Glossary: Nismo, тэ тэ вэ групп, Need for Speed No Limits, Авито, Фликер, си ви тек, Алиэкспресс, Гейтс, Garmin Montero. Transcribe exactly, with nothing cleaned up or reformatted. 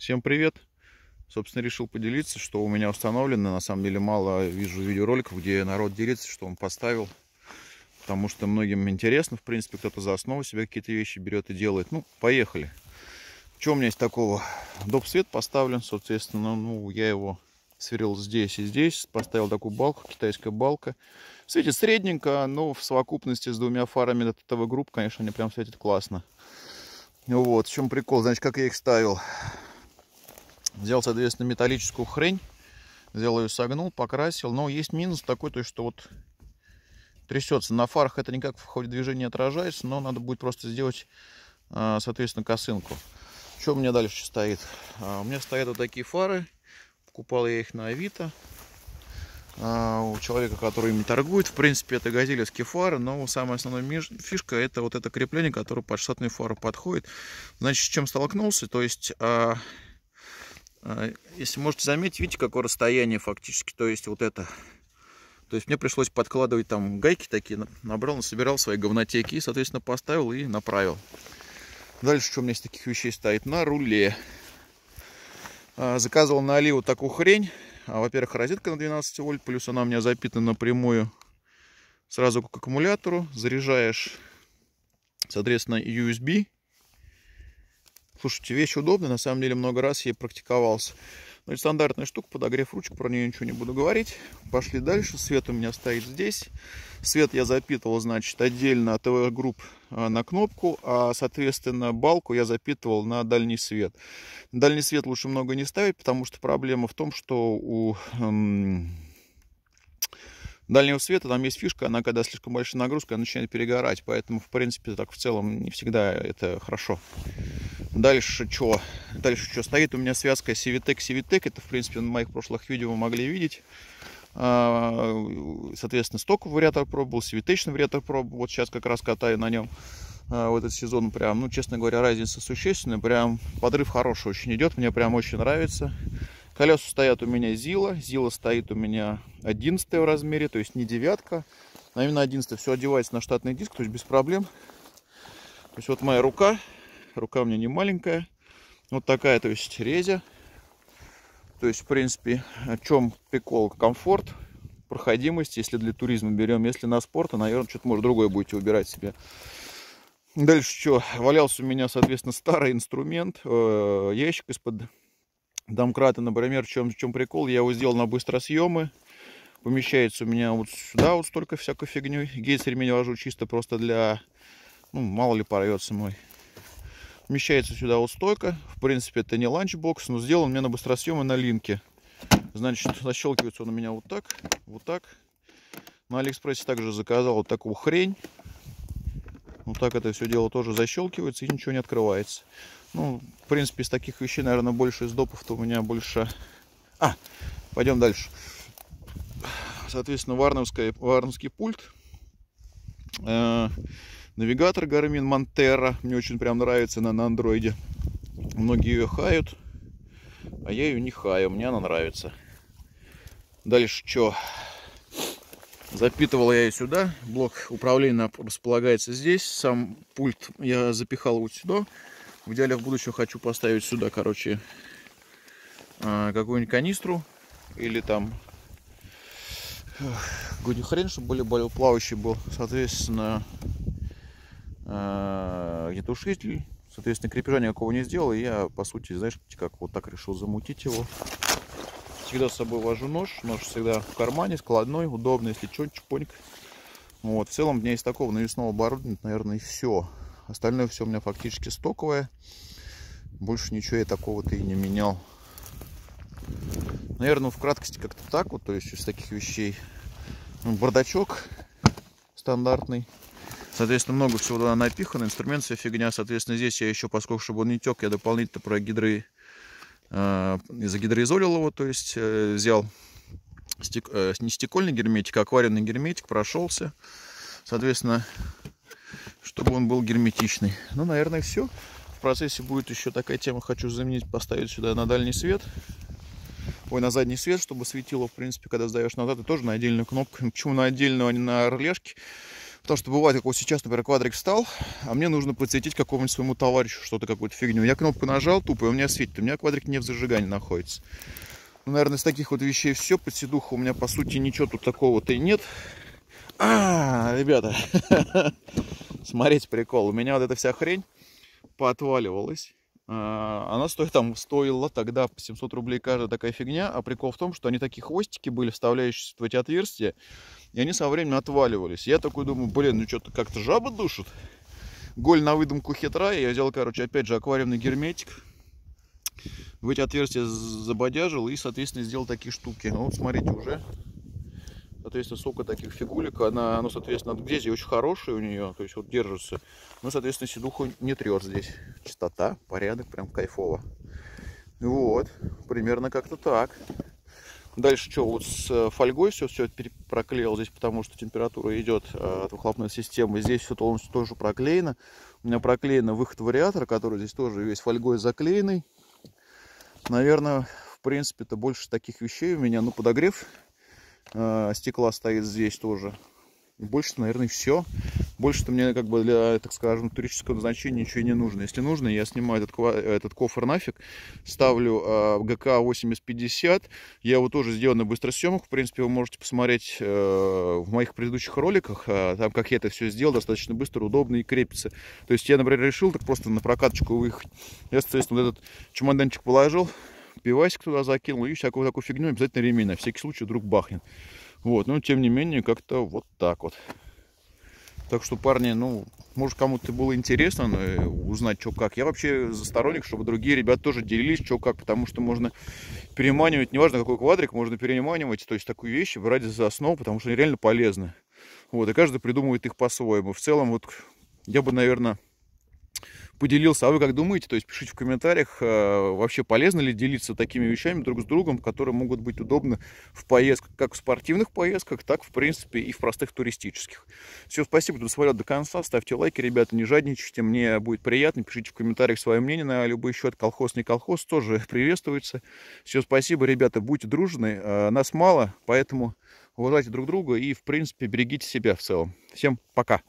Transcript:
Всем привет! Собственно, решил поделиться, что у меня установлено. На самом деле мало вижу видеороликов, где народ делится, что он поставил. Потому что многим интересно, в принципе, кто-то за основу себе какие-то вещи берет и делает. Ну, поехали. Что у меня есть такого? Доп. Свет поставлен, соответственно, ну, я его сверил здесь и здесь. Поставил такую балку, китайская балка. Светит средненько, но в совокупности с двумя фарами от тэ тэ вэ групп, конечно, они прям светят классно. Вот, в чем прикол, значит, как я их ставил. Взял, соответственно, металлическую хрень, взял ее, согнул, покрасил. Но есть минус такой, то есть, что вот трясется. На фарах это никак в ходе движения не отражается, но надо будет просто сделать, соответственно, косынку. Что у меня дальше стоит? У меня стоят вот такие фары. Покупал я их на Авито. У человека, который ими торгует, в принципе, это газелевские фары, но самая основная фишка — это вот это крепление, которое под штатную фару подходит. Значит, с чем столкнулся, то есть... Если можете заметить, видите, какое расстояние фактически, то есть вот это. То есть мне пришлось подкладывать там гайки такие, набрал, насобирал свои говнотеки и, соответственно, поставил и направил. Дальше, что у меня из таких вещей стоит? На руле. Заказывал на Али вот такую хрень. Во-первых, розетка на двенадцать вольт, плюс она у меня запитана напрямую сразу к аккумулятору. Заряжаешь, соответственно, ю эс би. Слушайте, вещь удобная, на самом деле много раз я практиковался. Ну и стандартная штука, подогрев ручек, про нее ничего не буду говорить. Пошли дальше, свет у меня стоит здесь. Свет я запитывал, значит, отдельно от тэ вэ групп на кнопку, а, соответственно, балку я запитывал на дальний свет. Дальний свет лучше много не ставить, потому что проблема в том, что у... Эм... дальнего света там есть фишка, она когда слишком большая нагрузка, она начинает перегорать, поэтому, в принципе, так в целом не всегда это хорошо. Дальше что? Дальше что? Стоит у меня связка си ви тек си ви тек, это, в принципе, на моих прошлых видео вы могли видеть. Соответственно, стоковый вариатор пробовал, си ви течный вариатор пробовал, вот сейчас как раз катаю на нем. В этот сезон прям, ну, честно говоря, разница существенная, прям подрыв хороший очень идет, мне прям очень нравится. Колеса стоят у меня Зила, Зила стоит у меня одиннадцать в размере, то есть не девятка, а именно одиннадцать, все одевается на штатный диск, то есть без проблем. То есть вот моя рука, рука у меня не маленькая, вот такая, то есть резя, то есть в принципе, о чем прикол, комфорт, проходимость, если для туризма берем, если на спорт, то, наверное, что-то, может, другое будете выбирать себе. Дальше что, валялся у меня, соответственно, старый инструмент, э, ящик из-под... домкрата, например, в чем, в чем прикол, я его сделал на быстросъемы, помещается у меня вот сюда вот столько всякой фигней. Гейтс ремень вожу чисто просто для, ну, мало ли порвется мой. Помещается сюда вот стойка, в принципе, это не ланчбокс, но сделан мне на быстросъемы на линке. Значит, защелкивается он у меня вот так, вот так. На Алиэкспрессе также заказал вот такую хрень. Вот так это все дело тоже защелкивается и ничего не открывается. Ну, в принципе, из таких вещей, наверное, больше из допов-то у меня больше... А, пойдем дальше. Соответственно, варновский пульт. Э-э- навигатор Garmin Montero. Мне очень прям нравится она на андроиде. Многие ее хают, а я ее не хаю. Мне она нравится. Дальше что? Запитывал я ее сюда. Блок управления располагается здесь. Сам пульт я запихал вот сюда. В идеале в будущем хочу поставить сюда, короче, какую-нибудь канистру или там какую-нибудь хрень, чтобы более, более плавающий был, соответственно, огнетушитель, соответственно, крепежа никакого не сделал, и я, по сути, знаешь, как вот так решил замутить его. Всегда с собой вожу нож, нож всегда в кармане, складной, удобно, если что, чпоньк. Вот, в целом у меня из такого навесного оборудования, наверное, и все. Остальное все у меня фактически стоковое. Больше ничего я такого-то и не менял. Наверное, в краткости как-то так вот. То есть из таких вещей. Ну, бардачок стандартный. Соответственно, много всего туда напихано. Инструмент вся фигня. Соответственно, здесь я еще, поскольку чтобы он не тек, я дополнительно про гидро... Э, загидроизолил его. То есть э, взял стек... э, не стекольный герметик, а аквариумный герметик. Прошелся. Соответственно... чтобы он был герметичный. Ну, наверное, все. В процессе будет еще такая тема. Хочу заменить, поставить сюда на дальний свет. Ой, на задний свет, чтобы светило, в принципе, когда сдаешь назад. И тоже на отдельную кнопку. Почему на отдельную, а не на орлешке? Потому что бывает, как вот сейчас, например, квадрик встал, а мне нужно подсветить какому-нибудь своему товарищу что-то, какую-то фигню. Я кнопку нажал тупо, и у меня светит. У меня квадрик не в зажигании находится. Ну, наверное, из таких вот вещей все. Под сидуху у меня, по сути, ничего тут такого-то и нет. А, ребята, смотрите, прикол. У меня вот эта вся хрень поотваливалась. Она стоит, там, стоила тогда семьсот рублей каждая такая фигня, а прикол в том, что они такие хвостики были, вставляющиеся в эти отверстия, и они со временем отваливались. Я такой думаю, блин, ну что-то как-то жаба душит. Голь на выдумку хитра, я взял, короче, опять же, аквариумный герметик, в эти отверстия забодяжил и, соответственно, сделал такие штуки. Ну, вот смотрите уже, соответственно, сколько таких фигулек, она, она соответственно, от грязи очень хорошая у нее, то есть вот держится. Ну, соответственно, сидуху не трет здесь. Чистота, порядок, прям кайфово. Вот, примерно как-то так. Дальше что, вот с фольгой все, все проклеил здесь, потому что температура идет от выхлопной системы. Здесь все полностью тоже проклеено. У меня проклеен выход вариатора, который здесь тоже весь фольгой заклеенный. Наверное, в принципе, это больше таких вещей у меня, ну, подогрев стекла стоит здесь тоже. Больше, наверное, все. Больше-то мне, как бы, для, так скажем, туристического назначения ничего не нужно. Если нужно, я снимаю этот, этот кофр нафиг, ставлю э, ГК восемьдесят пятьдесят. Я его тоже сделал на быстросъемах. В принципе, вы можете посмотреть э, в моих предыдущих роликах, э, там, как я это все сделал, достаточно быстро, удобно и крепится. То есть я, например, решил так просто на прокаточку выехать. Я, соответственно, вот этот чемоданчик положил, пивасик туда закинул и всякую такую фигню, обязательно ремень, на всякий случай вдруг бахнет. Вот, но тем не менее, как-то вот так вот. Так что, парни, ну, может, кому-то было интересно узнать, что как. Я вообще за сторонник, чтобы другие ребята тоже делились, что как, потому что можно переманивать, неважно какой квадрик, можно переманивать, то есть такую вещь брать за основу, потому что они реально полезны. Вот, и каждый придумывает их по-своему. В целом, вот, я бы, наверное, поделился. А вы как думаете? То есть пишите в комментариях, вообще полезно ли делиться такими вещами друг с другом, которые могут быть удобны в поездках, как в спортивных поездках, так, в принципе, и в простых туристических. Все, спасибо, кто досмотрел до конца. Ставьте лайки, ребята, не жадничайте, мне будет приятно. Пишите в комментариях свое мнение на любой счет, колхоз, не колхоз, тоже приветствуется. Все, спасибо, ребята, будьте дружны. Нас мало, поэтому уважайте друг друга и, в принципе, берегите себя в целом. Всем пока!